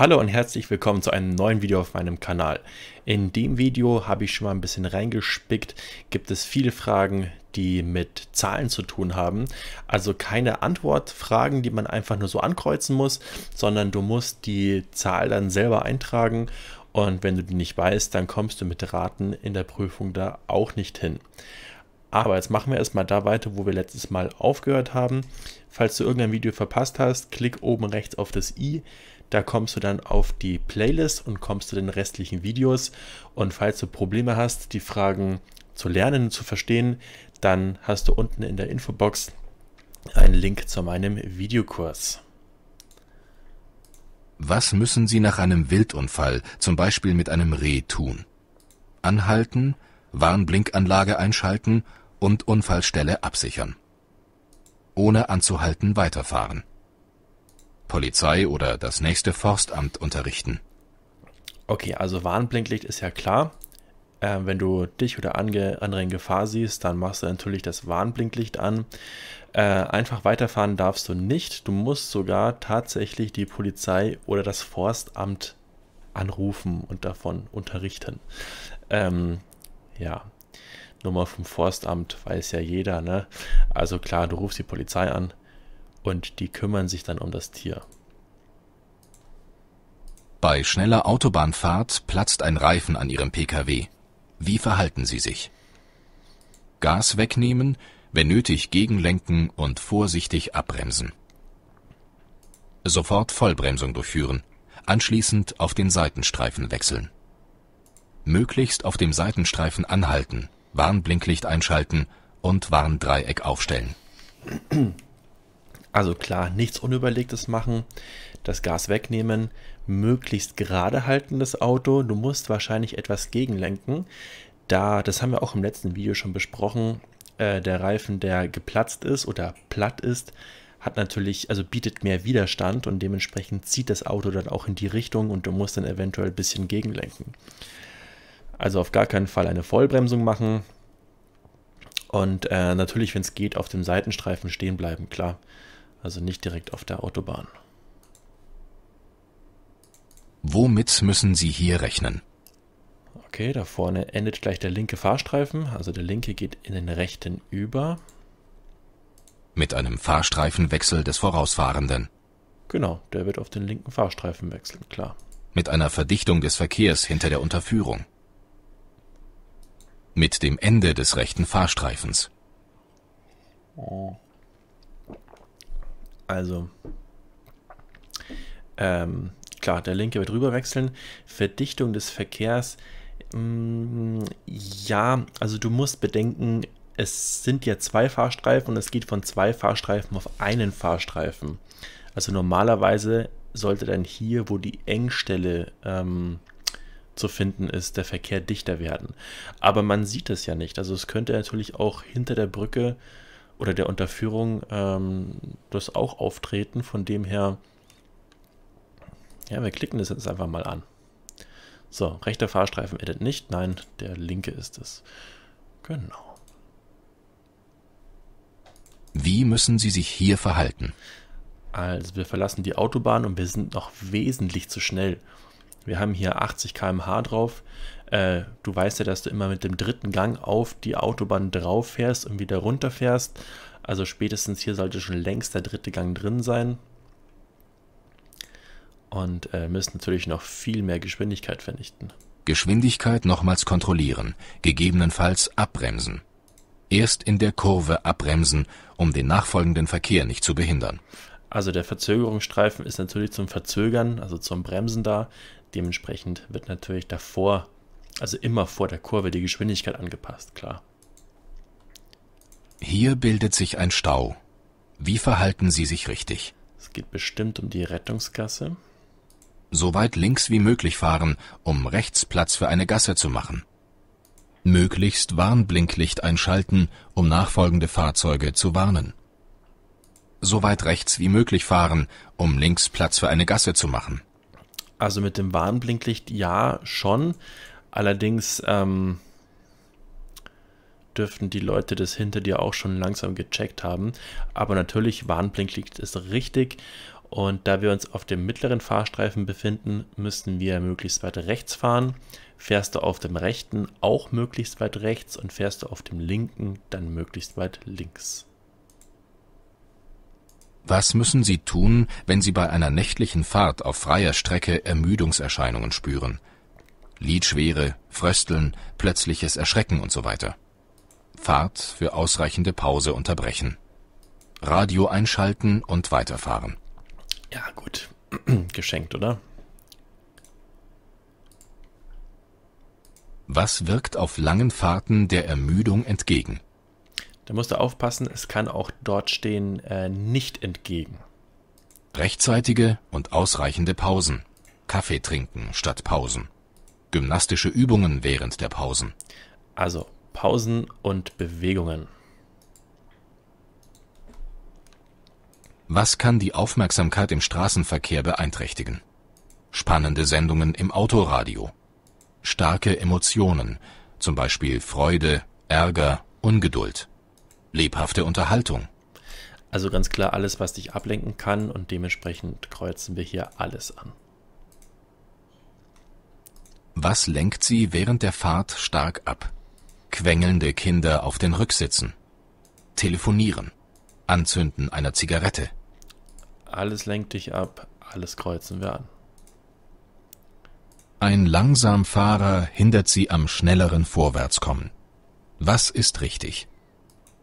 Hallo und herzlich willkommen zu einem neuen Video auf meinem Kanal. In dem Video habe ich schon mal ein bisschen reingespickt, gibt es viele Fragen, die mit Zahlen zu tun haben. Also keine Antwortfragen, die man einfach nur so ankreuzen muss, sondern du musst die Zahl dann selber eintragen und wenn du die nicht weißt, dann kommst du mit Raten in der Prüfung da auch nicht hin. Aber jetzt machen wir erstmal da weiter, wo wir letztes Mal aufgehört haben. Falls du irgendein Video verpasst hast, klick oben rechts auf das i, da kommst du dann auf die Playlist und kommst zu den restlichen Videos. Und falls du Probleme hast, die Fragen zu lernen und zu verstehen, dann hast du unten in der Infobox einen Link zu meinem Videokurs. Was müssen Sie nach einem Wildunfall, zum Beispiel mit einem Reh, tun? Anhalten, Warnblinkanlage einschalten und Unfallstelle absichern. Ohne anzuhalten weiterfahren. Polizei oder das nächste Forstamt unterrichten. Okay, also Warnblinklicht ist ja klar. Wenn du dich oder andere in Gefahr siehst, dann machst du natürlich das Warnblinklicht an. Einfach weiterfahren darfst du nicht. Du musst sogar tatsächlich die Polizei oder das Forstamt anrufen und davon unterrichten. Ja, Nummer vom Forstamt weiß ja jeder, ne? Also klar, du rufst die Polizei an und die kümmern sich dann um das Tier. Bei schneller Autobahnfahrt platzt ein Reifen an Ihrem PKW. Wie verhalten Sie sich? Gas wegnehmen, wenn nötig gegenlenken und vorsichtig abbremsen. Sofort Vollbremsung durchführen, anschließend auf den Seitenstreifen wechseln. Möglichst auf dem Seitenstreifen anhalten, Warnblinklicht einschalten und Warndreieck aufstellen. Also klar, nichts Unüberlegtes machen, das Gas wegnehmen, möglichst gerade halten das Auto. Du musst wahrscheinlich etwas gegenlenken, da, das haben wir auch im letzten Video schon besprochen, der Reifen, der geplatzt ist oder platt ist, hat natürlich, also bietet mehr Widerstand und dementsprechend zieht das Auto dann auch in die Richtung und du musst dann eventuell ein bisschen gegenlenken. Also auf gar keinen Fall eine Vollbremsung machen und natürlich, wenn es geht, auf dem Seitenstreifen stehen bleiben, klar. Also nicht direkt auf der Autobahn. Womit müssen Sie hier rechnen? Okay, da vorne endet gleich der linke Fahrstreifen, also der linke geht in den rechten über. Mit einem Fahrstreifenwechsel des Vorausfahrenden. Genau, der wird auf den linken Fahrstreifen wechseln, klar. Mit einer Verdichtung des Verkehrs hinter der Unterführung. Mit dem Ende des rechten Fahrstreifens. Also, klar, der linke wird rüber wechseln. Verdichtung des Verkehrs, ja, also du musst bedenken, es sind ja zwei Fahrstreifen und es geht von zwei Fahrstreifen auf einen Fahrstreifen. Also normalerweise sollte dann hier, wo die Engstelle zu finden ist, der Verkehr dichter werden. Aber man sieht es ja nicht. Also es könnte natürlich auch hinter der Brücke oder der Unterführung das auch auftreten. Von dem her, ja, wir klicken das jetzt einfach mal an. So, rechter Fahrstreifen endet nicht. Nein, der linke ist es. Genau. Wie müssen Sie sich hier verhalten? Also wir verlassen die Autobahn und wir sind noch wesentlich zu schnell. Wir haben hier 80 km/h drauf. Du weißt ja, dass du immer mit dem dritten Gang auf die Autobahn drauf fährst und wieder runter fährst. Also spätestens hier sollte schon längst der dritte Gang drin sein. Und müssen natürlich noch viel mehr Geschwindigkeit vernichten. Geschwindigkeit nochmals kontrollieren, gegebenenfalls abbremsen. Erst in der Kurve abbremsen, um den nachfolgenden Verkehr nicht zu behindern. Also der Verzögerungsstreifen ist natürlich zum Verzögern, also zum Bremsen da. Dementsprechend wird natürlich davor, also immer vor der Kurve, die Geschwindigkeit angepasst, klar. Hier bildet sich ein Stau. Wie verhalten Sie sich richtig? Es geht bestimmt um die Rettungsgasse. So weit links wie möglich fahren, um rechts Platz für eine Gasse zu machen. Möglichst Warnblinklicht einschalten, um nachfolgende Fahrzeuge zu warnen. So weit rechts wie möglich fahren, um links Platz für eine Gasse zu machen. Also mit dem Warnblinklicht ja schon, allerdings dürften die Leute das hinter dir auch schon langsam gecheckt haben. Aber natürlich, Warnblinklicht ist richtig Und da wir uns auf dem mittleren Fahrstreifen befinden, müssen wir möglichst weit rechts fahren. Fährst du auf dem rechten, auch möglichst weit rechts, und fährst du auf dem linken, dann möglichst weit links. Was müssen Sie tun, wenn Sie bei einer nächtlichen Fahrt auf freier Strecke Ermüdungserscheinungen spüren? Lidschwere, Frösteln, plötzliches Erschrecken und so weiter. Fahrt für ausreichende Pause unterbrechen. Radio einschalten und weiterfahren. Ja, gut. Geschenkt, oder? Was wirkt auf langen Fahrten der Ermüdung entgegen? Da musst du aufpassen, es kann auch dort stehen, nicht entgegen. Rechtzeitige und ausreichende Pausen. Kaffee trinken statt Pausen. Gymnastische Übungen während der Pausen. Also Pausen und Bewegungen. Was kann die Aufmerksamkeit im Straßenverkehr beeinträchtigen? Spannende Sendungen im Autoradio. Starke Emotionen, zum Beispiel Freude, Ärger, Ungeduld. Lebhafte Unterhaltung. Also ganz klar alles, was dich ablenken kann, und dementsprechend kreuzen wir hier alles an. Was lenkt Sie während der Fahrt stark ab? Quengelnde Kinder auf den Rücksitzen. Telefonieren. Anzünden einer Zigarette. Alles lenkt dich ab, alles kreuzen wir an. Ein Langsamfahrer hindert Sie am schnelleren Vorwärtskommen. Was ist richtig?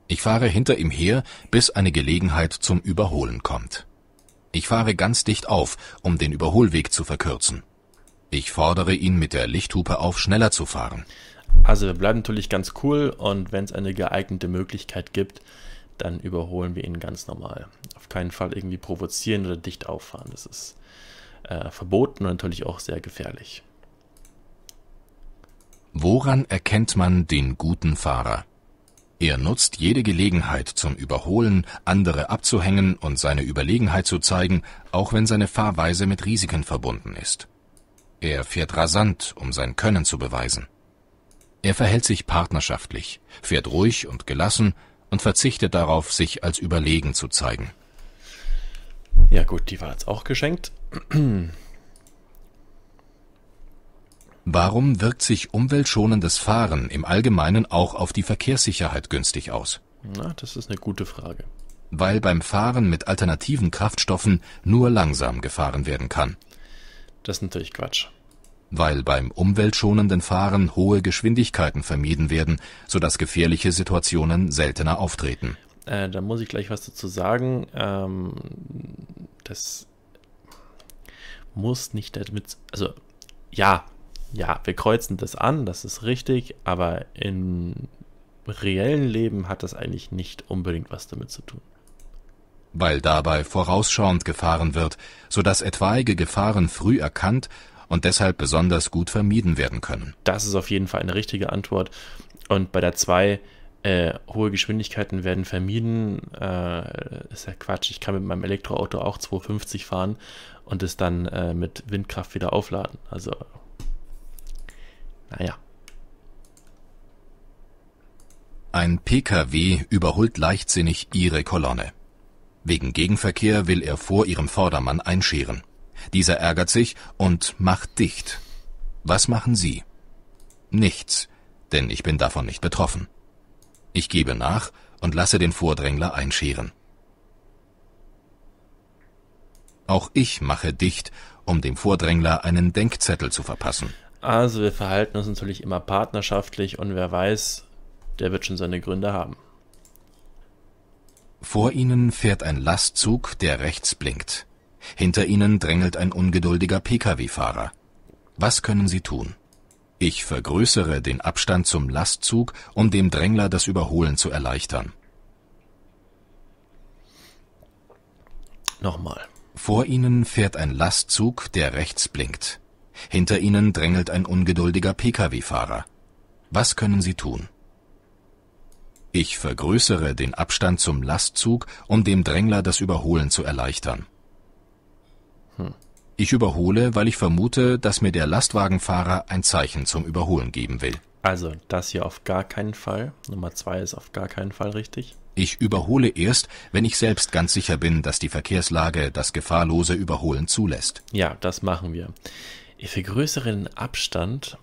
Ich fahre hinter ihm her, bis eine Gelegenheit zum Überholen kommt. Ich fahre ganz dicht auf, um den Überholweg zu verkürzen. Ich fordere ihn mit der Lichthupe auf, schneller zu fahren. Also wir bleiben natürlich ganz cool, und wenn es eine geeignete Möglichkeit gibt, dann überholen wir ihn ganz normal. Auf keinen Fall irgendwie provozieren oder dicht auffahren. Das ist verboten und natürlich auch sehr gefährlich. Woran erkennt man den guten Fahrer? Er nutzt jede Gelegenheit zum Überholen, andere abzuhängen und seine Überlegenheit zu zeigen, auch wenn seine Fahrweise mit Risiken verbunden ist. Er fährt rasant, um sein Können zu beweisen. Er verhält sich partnerschaftlich, fährt ruhig und gelassen und verzichtet darauf, sich als überlegen zu zeigen. Ja gut, die war jetzt auch geschenkt. Warum wirkt sich umweltschonendes Fahren im Allgemeinen auch auf die Verkehrssicherheit günstig aus? Na, das ist eine gute Frage. Weil beim Fahren mit alternativen Kraftstoffen nur langsam gefahren werden kann. Das ist natürlich Quatsch. Weil beim umweltschonenden Fahren hohe Geschwindigkeiten vermieden werden, sodass gefährliche Situationen seltener auftreten. Da muss ich gleich was dazu sagen. Das muss nicht damit... Also, ja, wir kreuzen das an, das ist richtig, aber im reellen Leben hat das eigentlich nicht unbedingt was damit zu tun. Weil dabei vorausschauend gefahren wird, sodass etwaige Gefahren früh erkannt und deshalb besonders gut vermieden werden können. Das ist auf jeden Fall eine richtige Antwort. Und bei der 2, hohe Geschwindigkeiten werden vermieden, ist ja Quatsch. Ich kann mit meinem Elektroauto auch 250 fahren und es dann mit Windkraft wieder aufladen. Also, naja. Ein PKW überholt leichtsinnig Ihre Kolonne. Wegen Gegenverkehr will er vor Ihrem Vordermann einscheren. Dieser ärgert sich und macht dicht. Was machen Sie? Nichts, denn ich bin davon nicht betroffen. Ich gebe nach und lasse den Vordrängler einscheren. Auch ich mache dicht, um dem Vordrängler einen Denkzettel zu verpassen. Also wir verhalten uns natürlich immer partnerschaftlich, und wer weiß, der wird schon seine Gründe haben. Vor Ihnen fährt ein Lastzug, der rechts blinkt. Hinter Ihnen drängelt ein ungeduldiger Pkw-Fahrer. Was können Sie tun? Ich vergrößere den Abstand zum Lastzug, um dem Drängler das Überholen zu erleichtern. Nochmal. Vor Ihnen fährt ein Lastzug, der rechts blinkt. Hinter Ihnen drängelt ein ungeduldiger Pkw-Fahrer. Was können Sie tun? Ich vergrößere den Abstand zum Lastzug, um dem Drängler das Überholen zu erleichtern. Ich überhole, weil ich vermute, dass mir der Lastwagenfahrer ein Zeichen zum Überholen geben will. Also, das hier auf gar keinen Fall. Nummer 2 ist auf gar keinen Fall richtig. Ich überhole erst, wenn ich selbst ganz sicher bin, dass die Verkehrslage das gefahrlose Überholen zulässt. Ja, das machen wir. Ich vergrößere den Abstand.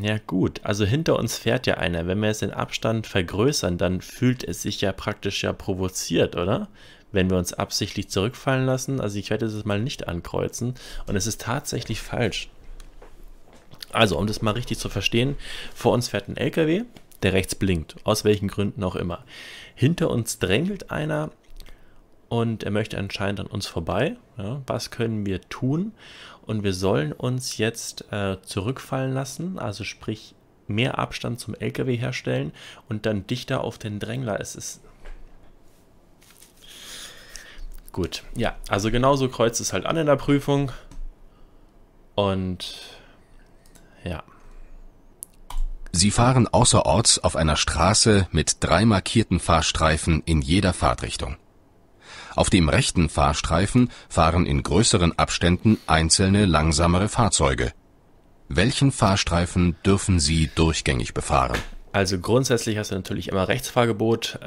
Ja gut, also hinter uns fährt ja einer. Wenn wir jetzt den Abstand vergrößern, dann fühlt es sich ja praktisch ja provoziert, oder? Wenn wir uns absichtlich zurückfallen lassen. Also ich werde das mal nicht ankreuzen. Und es ist tatsächlich falsch. Also, um das mal richtig zu verstehen, vor uns fährt ein LKW, der rechts blinkt, aus welchen Gründen auch immer. Hinter uns drängelt einer und er möchte anscheinend an uns vorbei. Ja, was können wir tun? Und wir sollen uns jetzt zurückfallen lassen, also sprich mehr Abstand zum LKW herstellen und dann dichter auf den Drängler. Es ist... Gut, ja, also genauso kreuzt es halt an in der Prüfung und... Ja. Sie fahren außerorts auf einer Straße mit 3 markierten Fahrstreifen in jeder Fahrtrichtung. Auf dem rechten Fahrstreifen fahren in größeren Abständen einzelne langsamere Fahrzeuge. Welchen Fahrstreifen dürfen Sie durchgängig befahren? Also grundsätzlich hast du natürlich immer Rechtsfahrgebot.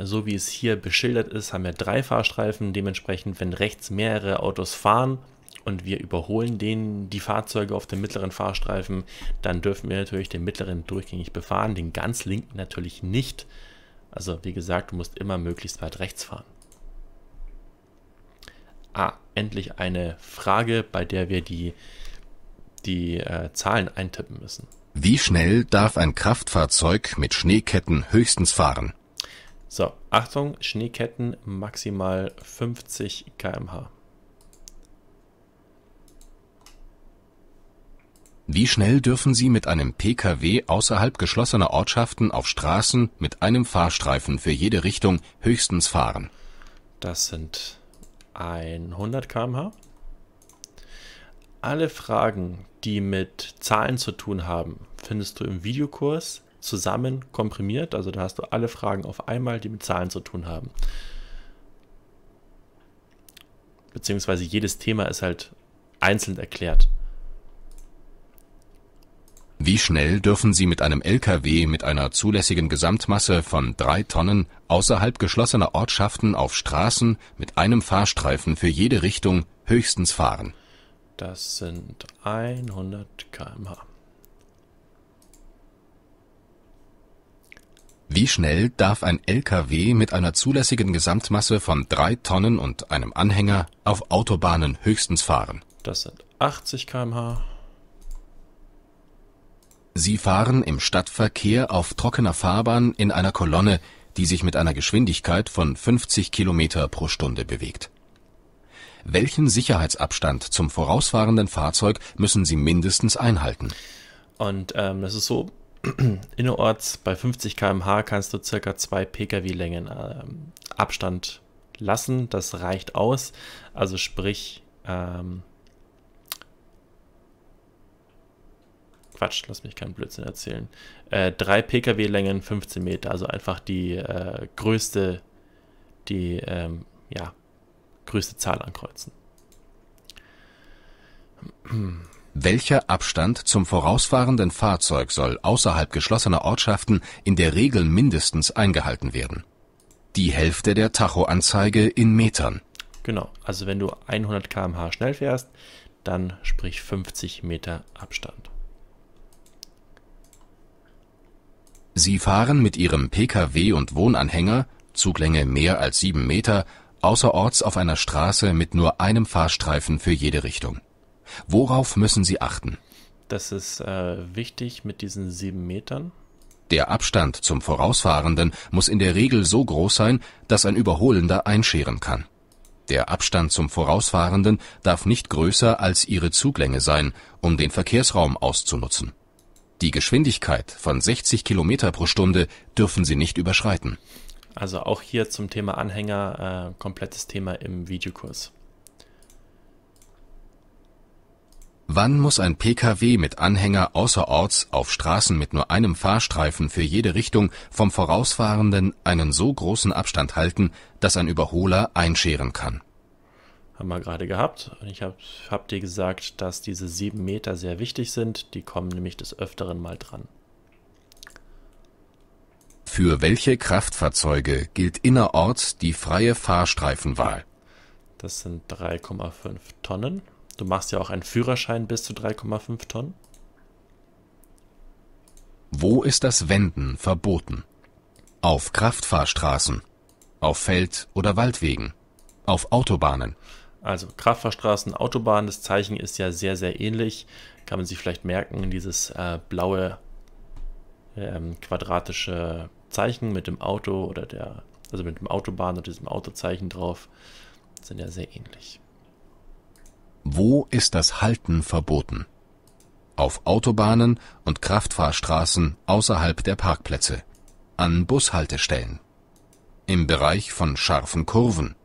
So wie es hier beschildert ist, haben wir 3 Fahrstreifen. Dementsprechend, wenn rechts mehrere Autos fahren, und wir überholen die Fahrzeuge auf dem mittleren Fahrstreifen, dann dürfen wir natürlich den mittleren durchgängig befahren, den ganz linken natürlich nicht. Also wie gesagt, du musst immer möglichst weit rechts fahren. Ah, endlich eine Frage, bei der wir die Zahlen eintippen müssen. Wie schnell darf ein Kraftfahrzeug mit Schneeketten höchstens fahren? So, Achtung, Schneeketten maximal 50 km/h. Wie schnell dürfen Sie mit einem PKW außerhalb geschlossener Ortschaften auf Straßen mit einem Fahrstreifen für jede Richtung höchstens fahren? Das sind 100 km/h. Alle Fragen, die mit Zahlen zu tun haben, findest du im Videokurs zusammen komprimiert. Also da hast du alle Fragen auf einmal, die mit Zahlen zu tun haben. Beziehungsweise jedes Thema ist halt einzeln erklärt. Wie schnell dürfen Sie mit einem LKW mit einer zulässigen Gesamtmasse von 3 Tonnen außerhalb geschlossener Ortschaften auf Straßen mit einem Fahrstreifen für jede Richtung höchstens fahren? Das sind 100 km/h. Wie schnell darf ein LKW mit einer zulässigen Gesamtmasse von 3 Tonnen und einem Anhänger auf Autobahnen höchstens fahren? Das sind 80 km/h. Sie fahren im Stadtverkehr auf trockener Fahrbahn in einer Kolonne, die sich mit einer Geschwindigkeit von 50 km/h bewegt. Welchen Sicherheitsabstand zum vorausfahrenden Fahrzeug müssen Sie mindestens einhalten? Und das ist so, innerorts bei 50 km/h kannst du ca. 2 Pkw-Längen Abstand lassen. Das reicht aus. Also sprich... Quatsch, lass mich keinen Blödsinn erzählen. 3 Pkw-Längen, 15 Meter, also einfach die größte Zahl ankreuzen. Welcher Abstand zum vorausfahrenden Fahrzeug soll außerhalb geschlossener Ortschaften in der Regel mindestens eingehalten werden? Die Hälfte der Tachoanzeige in Metern. Genau, also wenn du 100 km/h schnell fährst, dann sprich 50 Meter Abstand. Sie fahren mit Ihrem PKW und Wohnanhänger, Zuglänge mehr als 7 Meter, außerorts auf einer Straße mit nur einem Fahrstreifen für jede Richtung. Worauf müssen Sie achten? Das ist wichtig mit diesen 7 Metern. Der Abstand zum Vorausfahrenden muss in der Regel so groß sein, dass ein Überholender einscheren kann. Der Abstand zum Vorausfahrenden darf nicht größer als Ihre Zuglänge sein, um den Verkehrsraum auszunutzen. Die Geschwindigkeit von 60 km/h dürfen Sie nicht überschreiten. Also auch hier zum Thema Anhänger, komplettes Thema im Videokurs. Wann muss ein PKW mit Anhänger außerorts auf Straßen mit nur einem Fahrstreifen für jede Richtung vom Vorausfahrenden einen so großen Abstand halten, dass ein Überholer einscheren kann? Haben wir gerade gehabt. Und ich hab dir gesagt, dass diese 7 Meter sehr wichtig sind. Die kommen nämlich des Öfteren mal dran. Für welche Kraftfahrzeuge gilt innerorts die freie Fahrstreifenwahl? Das sind 3,5 Tonnen. Du machst ja auch einen Führerschein bis zu 3,5 Tonnen. Wo ist das Wenden verboten? Auf Kraftfahrstraßen, auf Feld- oder Waldwegen, auf Autobahnen. Also Kraftfahrstraßen, Autobahnen, das Zeichen ist ja sehr, sehr ähnlich. Kann man sich vielleicht merken, dieses blaue quadratische Zeichen mit dem Auto oder also mit dem Autobahn und diesem Autozeichen drauf, sind ja sehr ähnlich. Wo ist das Halten verboten? Auf Autobahnen und Kraftfahrstraßen außerhalb der Parkplätze, an Bushaltestellen, im Bereich von scharfen Kurven.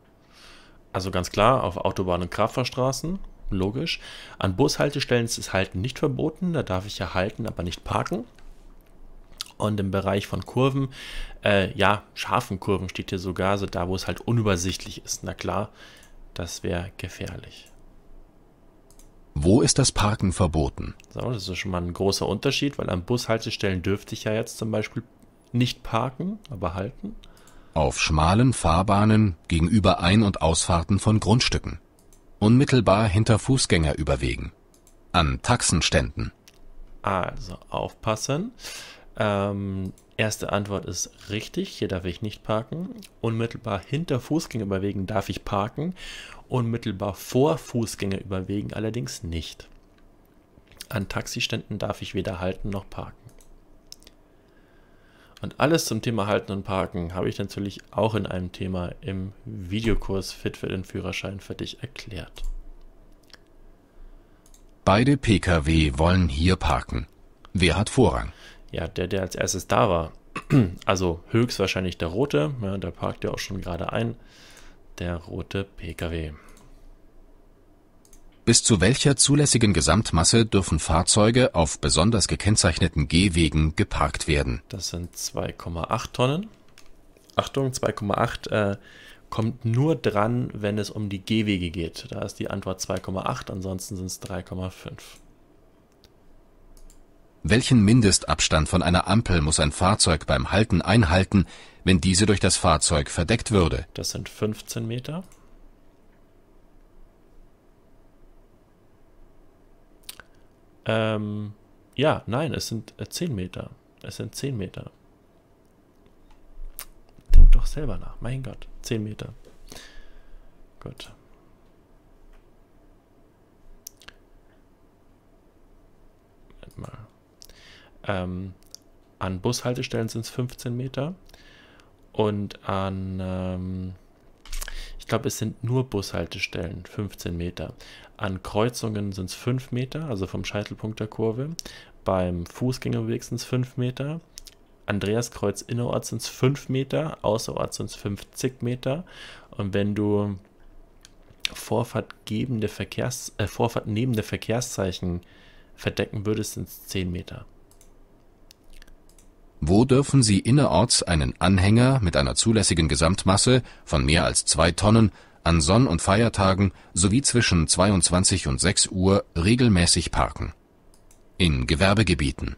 Also ganz klar, auf Autobahnen und Kraftfahrstraßen, logisch. An Bushaltestellen ist das Halten nicht verboten, da darf ich ja halten, aber nicht parken. Und im Bereich von Kurven, ja, scharfen Kurven steht hier sogar, also da, wo es halt unübersichtlich ist. Na klar, das wäre gefährlich. Wo ist das Parken verboten? So, das ist schon mal ein großer Unterschied, weil an Bushaltestellen dürfte ich ja jetzt zum Beispiel nicht parken, aber halten. Auf schmalen Fahrbahnen gegenüber Ein- und Ausfahrten von Grundstücken. Unmittelbar hinter Fußgängerüberwegen. An Taxenständen. Also aufpassen. Erste Antwort ist richtig, hier darf ich nicht parken. Unmittelbar hinter Fußgängerüberwegen darf ich parken. Unmittelbar vor Fußgängerüberwegen allerdings nicht. An Taxiständen darf ich weder halten noch parken. Und alles zum Thema Halten und Parken habe ich natürlich auch in einem Thema im Videokurs Fit für den Führerschein für dich erklärt. Beide Pkw wollen hier parken. Wer hat Vorrang? Ja, der als erstes da war. Also höchstwahrscheinlich der Rote. Ja, da parkt er auch schon gerade ein. Der rote Pkw. Bis zu welcher zulässigen Gesamtmasse dürfen Fahrzeuge auf besonders gekennzeichneten Gehwegen geparkt werden? Das sind 2,8 Tonnen. Achtung, 2,8 kommt nur dran, wenn es um die Gehwege geht. Da ist die Antwort 2,8, ansonsten sind es 3,5. Welchen Mindestabstand von einer Ampel muss ein Fahrzeug beim Halten einhalten, wenn diese durch das Fahrzeug verdeckt würde? Das sind 15 Meter. Ja, nein, es sind 10 Meter. Es sind 10 Meter. Denk doch selber nach, mein Gott, 10 Meter. Gut. Warte mal. An Bushaltestellen sind es 15 Meter und an, ich glaube, es sind nur Bushaltestellen 15 Meter. An Kreuzungen sind es 5 Meter, also vom Scheitelpunkt der Kurve. Beim Fußgängerweg sind es 5 Meter. Andreaskreuz innerorts sind es 5 Meter, außerorts sind es 50 Meter. Und wenn du Vorfahrtnehmende Verkehrszeichen verdecken würdest, sind es 10 Meter. Wo dürfen Sie innerorts einen Anhänger mit einer zulässigen Gesamtmasse von mehr als 2 Tonnen an Sonn- und Feiertagen sowie zwischen 22 und 6 Uhr regelmäßig parken? In Gewerbegebieten.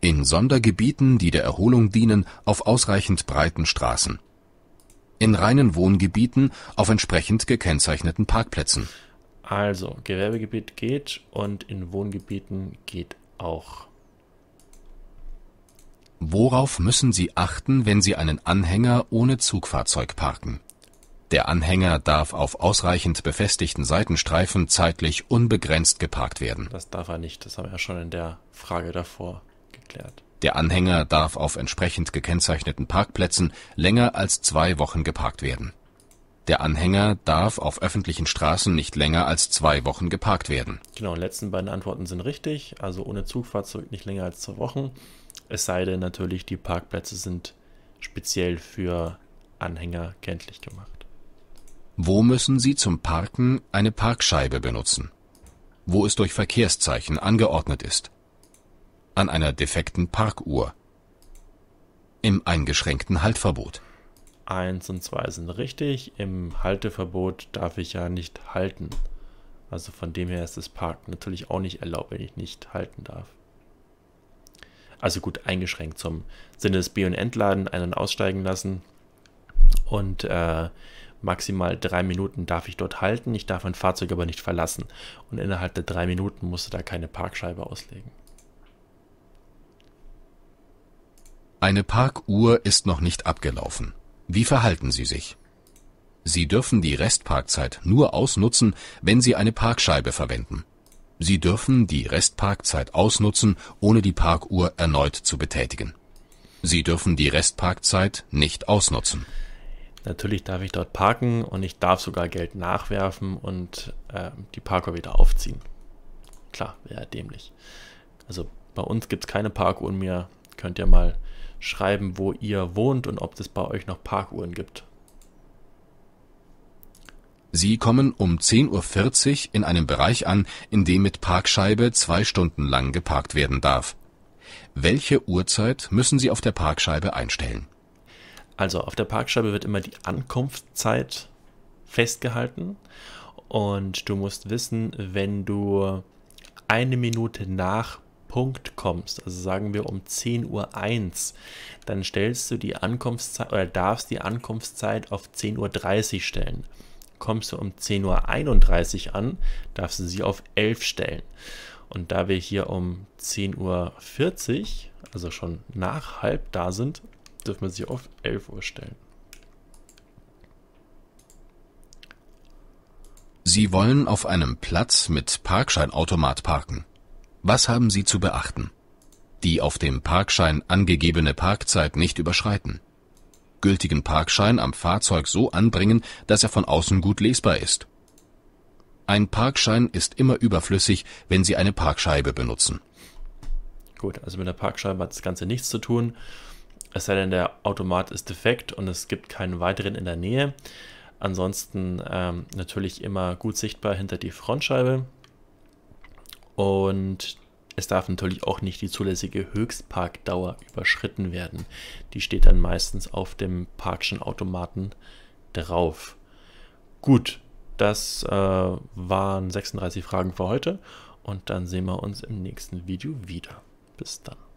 In Sondergebieten, die der Erholung dienen, auf ausreichend breiten Straßen. In reinen Wohngebieten auf entsprechend gekennzeichneten Parkplätzen. Also, Gewerbegebiet geht und in Wohngebieten geht auch. Worauf müssen Sie achten, wenn Sie einen Anhänger ohne Zugfahrzeug parken? Der Anhänger darf auf ausreichend befestigten Seitenstreifen zeitlich unbegrenzt geparkt werden. Das darf er nicht, das haben wir ja schon in der Frage davor geklärt. Der Anhänger darf auf entsprechend gekennzeichneten Parkplätzen länger als 2 Wochen geparkt werden. Der Anhänger darf auf öffentlichen Straßen nicht länger als 2 Wochen geparkt werden. Genau, die letzten beiden Antworten sind richtig, also ohne Zugfahrzeug nicht länger als 2 Wochen. Es sei denn natürlich, die Parkplätze sind speziell für Anhänger kenntlich gemacht. Wo müssen Sie zum Parken eine Parkscheibe benutzen? Wo es durch Verkehrszeichen angeordnet ist? An einer defekten Parkuhr? Im eingeschränkten Haltverbot? 1 und 2 sind richtig. Im Halteverbot darf ich ja nicht halten. Also von dem her ist das Parken natürlich auch nicht erlaubt, wenn ich nicht halten darf. Also gut, eingeschränkt zum Sinne des B- und Entladen, ein- und aussteigen lassen. Und maximal 3 Minuten darf ich dort halten. Ich darf mein Fahrzeug aber nicht verlassen. Und innerhalb der 3 Minuten musst du da keine Parkscheibe auslegen. Eine Parkuhr ist noch nicht abgelaufen. Wie verhalten Sie sich? Sie dürfen die Restparkzeit nur ausnutzen, wenn Sie eine Parkscheibe verwenden. Sie dürfen die Restparkzeit ausnutzen, ohne die Parkuhr erneut zu betätigen. Sie dürfen die Restparkzeit nicht ausnutzen. Natürlich darf ich dort parken und ich darf sogar Geld nachwerfen und die Parkuhr wieder aufziehen. Klar, wäre dämlich. Also bei uns gibt es keine Parkuhren mehr. Könnt ihr mal schreiben, wo ihr wohnt und ob es bei euch noch Parkuhren gibt. Sie kommen um 10:40 Uhr in einem Bereich an, in dem mit Parkscheibe 2 Stunden lang geparkt werden darf. Welche Uhrzeit müssen Sie auf der Parkscheibe einstellen? Also auf der Parkscheibe wird immer die Ankunftszeit festgehalten und du musst wissen, wenn du 1 Minute nach Punkt kommst, also sagen wir um 10:01 Uhr, dann stellst du die Ankunftszeit oder darfst die Ankunftszeit auf 10:30 Uhr stellen. Kommst du um 10:31 Uhr an, darfst du sie auf 11 stellen. Und da wir hier um 10:40 Uhr, also schon nach halb da sind, dürfen wir sie auf 11 Uhr stellen. Sie wollen auf einem Platz mit Parkscheinautomat parken. Was haben Sie zu beachten? Die auf dem Parkschein angegebene Parkzeit nicht überschreiten. Gültigen Parkschein am Fahrzeug so anbringen, dass er von außen gut lesbar ist. Ein Parkschein ist immer überflüssig, wenn Sie eine Parkscheibe benutzen. Gut, also mit der Parkscheibe hat das Ganze nichts zu tun, es sei denn, der Automat ist defekt und es gibt keinen weiteren in der Nähe. Ansonsten natürlich immer gut sichtbar hinter die Frontscheibe. Und es darf natürlich auch nicht die zulässige Höchstparkdauer überschritten werden. Die steht dann meistens auf dem Parkscheinautomaten drauf. Gut, das waren 36 Fragen für heute und dann sehen wir uns im nächsten Video wieder. Bis dann.